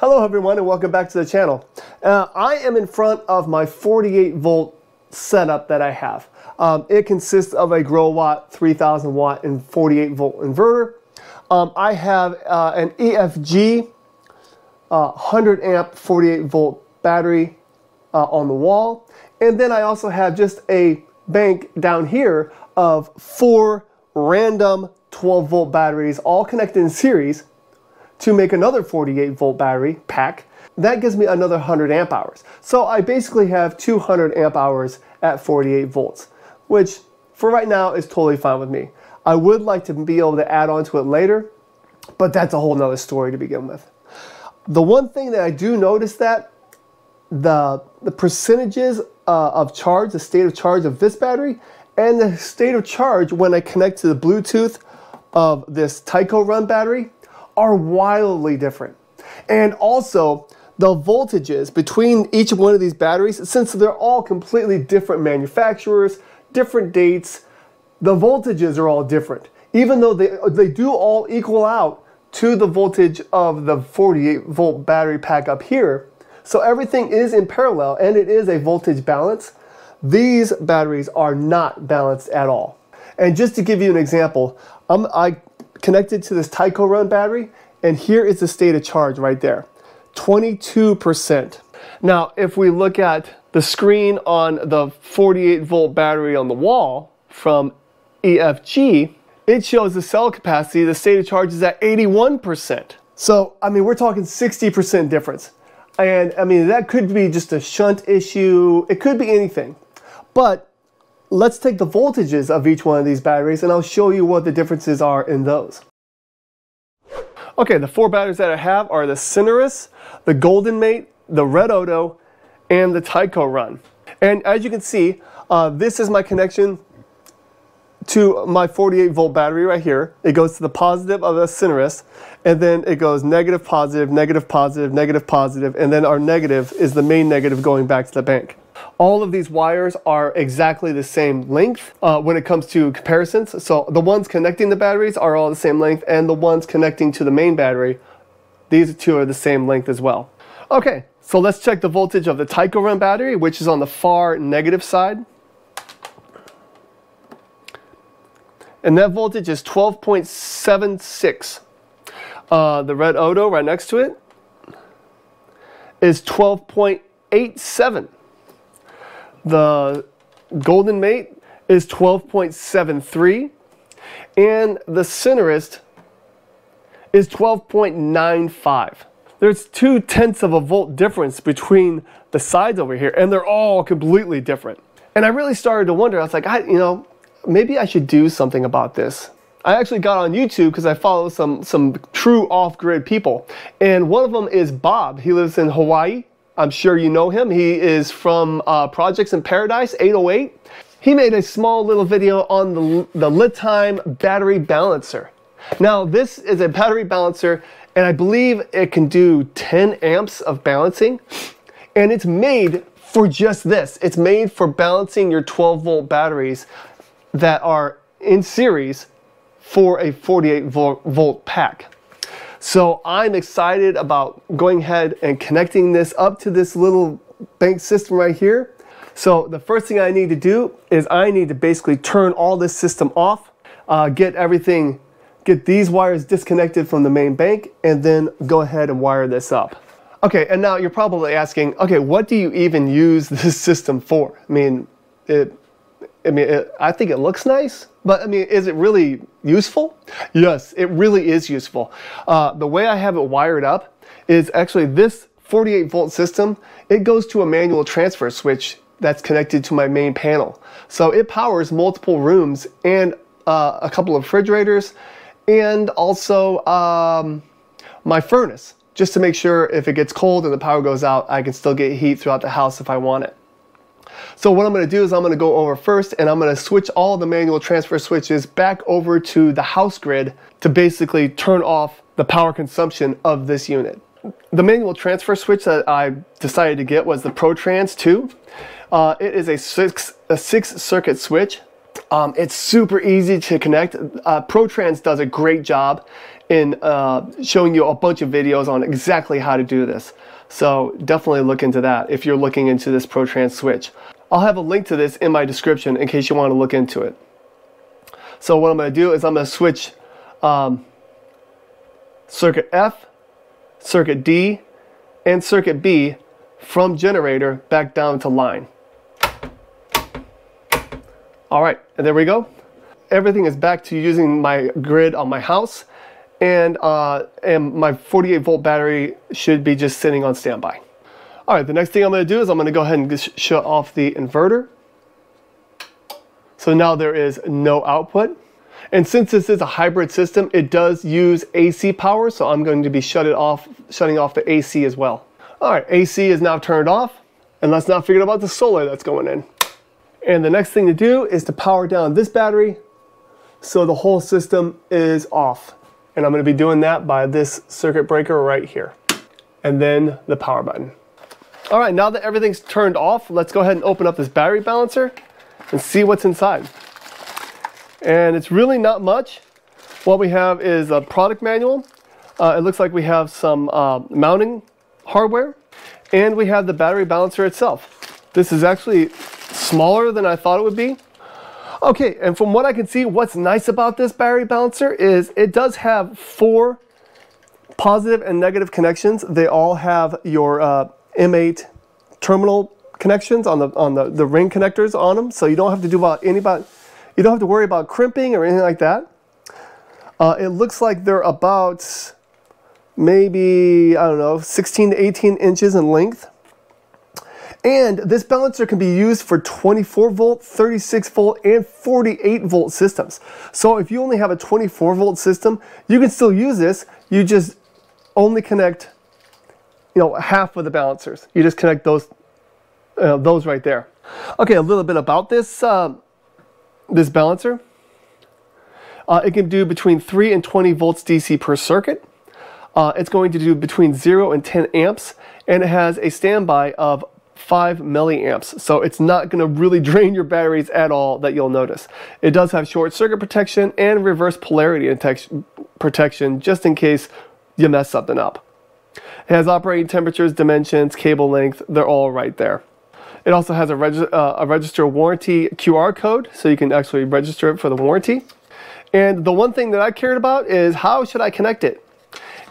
Hello everyone and welcome back to the channel. I am in front of my 48 volt setup that I have. It consists of a Growatt 3000 watt and 48 volt inverter. I have an EFG 100 amp 48 volt battery on the wall, and then I also have just a bank down here of 4 random 12 volt batteries all connected in series to make another 48 volt battery pack. That gives me another 100 amp hours. So I basically have 200 amp hours at 48 volts, which for right now is totally fine with me. I would like to be able to add on to it later, but that's a whole nother story to begin with. The one thing that I do notice that the percentages of charge, the state of charge of this battery, and the state of charge when I connect to the Bluetooth of this TYCORUN battery are wildly different. And also the voltages between each one of these batteries, since they're all completely different manufacturers, different dates, the voltages are all different, even though they do all equal out to the voltage of the 48 volt battery pack up here. So everything is in parallel and it is a voltage balance. These batteries are not balanced at all. And just to give you an example, I connected to this TYCORUN battery, and here is the state of charge right there, 22%. Now if we look at the screen on the 48 volt battery on the wall from EFG, it shows the cell capacity, the state of charge is at 81%. So I mean, we're talking 60% difference. And I mean, that could be just a shunt issue, it could be anything. But let's take the voltages of each one of these batteries and I'll show you what the differences are in those. Okay, the 4 batteries that I have are the Zenerius, the Golden Mate, the Redodo, and the TYCORUN. And as you can see, this is my connection to my 48 volt battery right here. It goes to the positive of the Zenerius, and then it goes negative, positive, negative, positive, negative, positive, and then our negative is the main negative going back to the bank. All of these wires are exactly the same length when it comes to comparisons. So the ones connecting the batteries are all the same length, and the ones connecting to the main battery, these two are the same length as well. Okay, so let's check the voltage of the TYCORUN battery, which is on the far negative side. And that voltage is 12.76. The Redodo right next to it is 12.87. The Golden Mate is 12.73, and the Zenerius is 12.95. There's 0.2 of a volt difference between the sides over here, and they're all completely different. And I really started to wonder, I was like, you know, maybe I should do something about this. I actually got on YouTube because I follow some true off-grid people, and one of them is Bob. He lives in Hawaii. I'm sure you know him. He is from Projects in Paradise 808. He made a small little video on the LitTime battery balancer. Now this is a battery balancer, and I believe it can do 10 amps of balancing, and it's made for just this. It's made for balancing your 12 volt batteries that are in series for a 48 volt pack. So I'm excited about going ahead and connecting this up to this little bank system right here. So the first thing I need to do is I need to basically turn all this system off, get these wires disconnected from the main bank, and then go ahead and wire this up. Okay, and now you're probably asking, okay, what do you even use this system for? I mean, I think it looks nice, but I mean, is it really useful? Yes, it really is useful. The way I have it wired up is actually this 48 volt system, it goes to a manual transfer switch that's connected to my main panel. So it powers multiple rooms and a couple of refrigerators, and also my furnace, just to make sure if it gets cold and the power goes out, I can still get heat throughout the house if I want it. So what I'm going to do is I'm going to go over first, and I'm going to switch all the manual transfer switches back over to the house grid to basically turn off the power consumption of this unit. The manual transfer switch that I decided to get was the Pro/Trans 2. It is a six circuit switch. It's super easy to connect. Pro/Tran does a great job in showing you a bunch of videos on exactly how to do this. So definitely look into that if you're looking into this Pro/Tran switch. I'll have a link to this in my description in case you want to look into it. So what I'm going to do is I'm going to switch circuit F, circuit D, and circuit B from generator back down to line. Alright, and there we go. Everything is back to using my grid on my house, and my 48 volt battery should be just sitting on standby. Alright, the next thing I'm going to do is I'm going to go ahead and shut off the inverter. So now there is no output. And since this is a hybrid system, it does use AC power, so I'm going to be shutting off the AC as well. Alright, AC is now turned off, and let's not forget about the solar that's going in. And the next thing to do is to power down this battery so the whole system is off. And I'm going to be doing that by this circuit breaker right here. And then the power button. Alright, now that everything's turned off, let's go ahead and open up this battery balancer and see what's inside. And it's really not much. What we have is a product manual. It looks like we have some mounting hardware, and we have the battery balancer itself. This is actually smaller than I thought it would be. Okay, and from what I can see, what's nice about this battery balancer is it does have 4 positive and negative connections. They all have your M8 terminal connections on the ring connectors on them, so you don't have to you don't have to worry about crimping or anything like that. It looks like they're about maybe, I don't know, 16 to 18 inches in length. And this balancer can be used for 24 volt, 36 volt, and 48 volt systems. So if you only have a 24 volt system, you can still use this. You just only connect, you know, half of the balancers. You just connect those right there. Okay, a little bit about this this balancer. It can do between 3 and 20 volts DC per circuit. It's going to do between 0 and 10 amps, and it has a standby of 5 milliamps, so it's not going to really drain your batteries at all that you'll notice. It does have short circuit protection and reverse polarity protection just in case you mess something up. It has operating temperatures, dimensions, cable length, they're all right there. It also has a register warranty QR code, so you can actually register it for the warranty. And the one thing that I cared about is how should I connect it?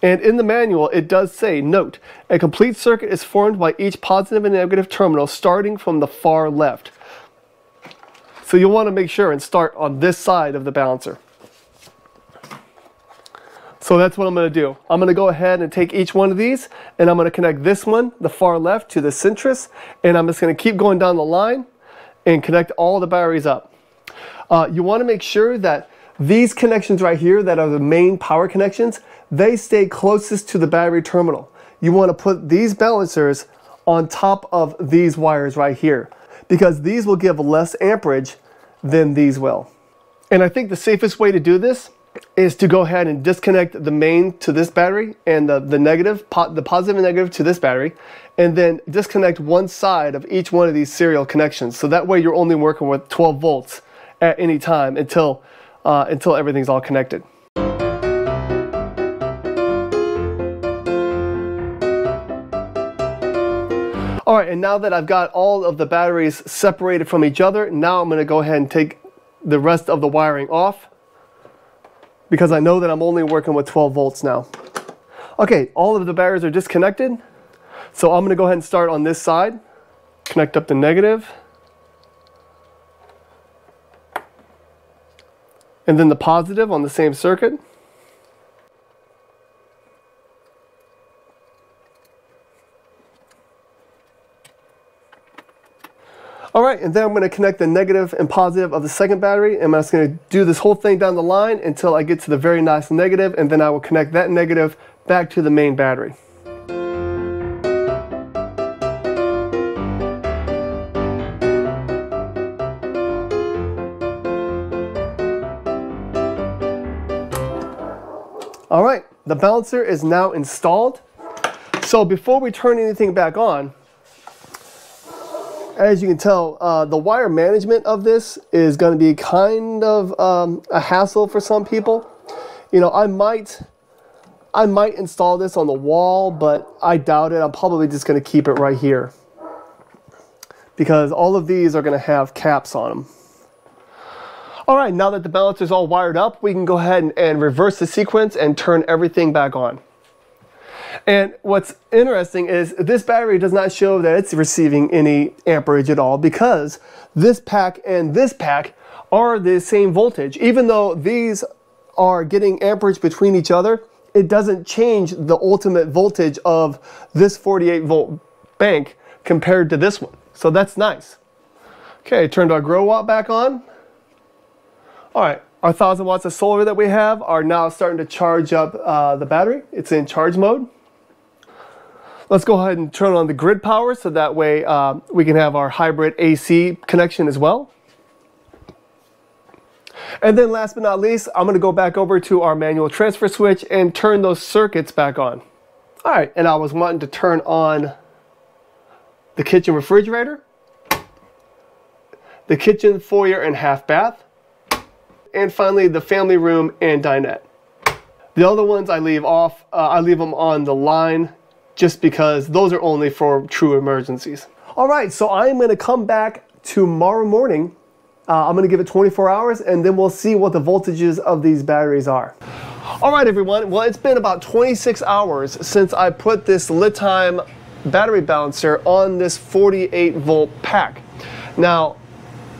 And in the manual, it does say, note, a complete circuit is formed by each positive and negative terminal starting from the far left. So you'll want to make sure and start on this side of the balancer. So that's what I'm going to do. I'm going to go ahead and take each one of these, and I'm going to connect this one, the far left, to the centrus, and I'm just going to keep going down the line and connect all the batteries up. You want to make sure that these connections right here that are the main power connections, they stay closest to the battery terminal. You want to put these balancers on top of these wires right here, because these will give less amperage than these will. And I think the safest way to do this is to go ahead and disconnect the main to this battery and the positive and negative to this battery, and then disconnect one side of each one of these serial connections. So that way you're only working with 12 volts at any time until everything's all connected. Alright, and now that I've got all of the batteries separated from each other, now I'm going to go ahead and take the rest of the wiring off, because I know that I'm only working with 12 volts now. Okay, all of the batteries are disconnected, so I'm going to go ahead and start on this side, connect up the negative, and then the positive on the same circuit. Alright, and then I'm going to connect the negative and positive of the second battery. I'm just going to do this whole thing down the line until I get to the very nice negative, and then I will connect that negative back to the main battery. Alright, the balancer is now installed. So before we turn anything back on, as you can tell, the wire management of this is going to be kind of a hassle for some people. You know, I might install this on the wall, but I doubt it. I'm probably just going to keep it right here, because all of these are going to have caps on them. All right, now that the balancer is all wired up, we can go ahead and reverse the sequence and turn everything back on. And what's interesting is this battery does not show that it's receiving any amperage at all, because this pack and this pack are the same voltage. Even though these are getting amperage between each other, it doesn't change the ultimate voltage of this 48 volt bank compared to this one. So that's nice. Okay, turned our Growatt back on. All right, our 1000 watts of solar that we have are now starting to charge up the battery. It's in charge mode. Let's go ahead and turn on the grid power, so that way we can have our hybrid AC connection as well. And then last but not least, I'm going to go back over to our manual transfer switch and turn those circuits back on. All right, and I was wanting to turn on the kitchen refrigerator, the kitchen, foyer, and half bath, and finally the family room and dinette. The other ones I leave off, I leave them on the line, just because those are only for true emergencies. All right, so I am gonna come back tomorrow morning. I'm gonna give it 24 hours and then we'll see what the voltages of these batteries are. All right, everyone, well, it's been about 26 hours since I put this LitTime battery balancer on this 48 volt pack. Now,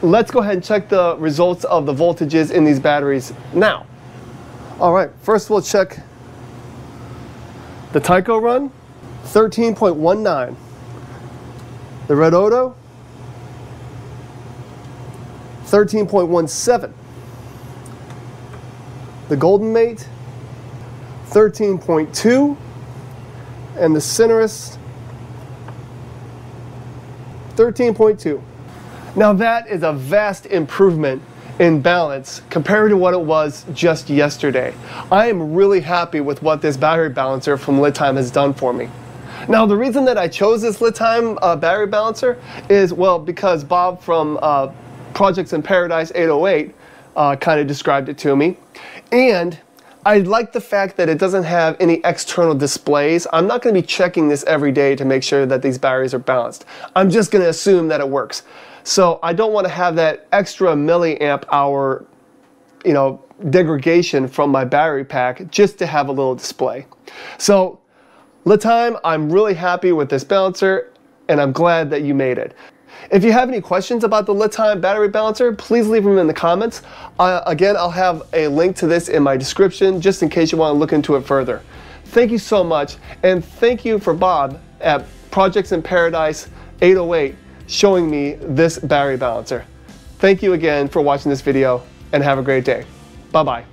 let's go ahead and check the results of the voltages in these batteries now. All right, first we'll check the TYCORUN. 13.19. The Redodo, 13.17. The Golden Mate, 13.2. And the Zenerius, 13.2. Now that is a vast improvement in balance compared to what it was just yesterday. I am really happy with what this battery balancer from LitTime has done for me. Now, the reason that I chose this LitTime battery balancer is, well, because Bob from Projects in Paradise 808 kind of described it to me. And I like the fact that it doesn't have any external displays. I'm not going to be checking this every day to make sure that these batteries are balanced. I'm just going to assume that it works. So I don't want to have that extra milliamp hour, you know, degradation from my battery pack just to have a little display. So LitTime, I'm really happy with this balancer, and I'm glad that you made it. If you have any questions about the LitTime battery balancer, please leave them in the comments. Again, I'll have a link to this in my description, just in case you want to look into it further. Thank you so much, and thank you for Bob at Projects in Paradise 808 showing me this battery balancer. Thank you again for watching this video, and have a great day. Bye-bye.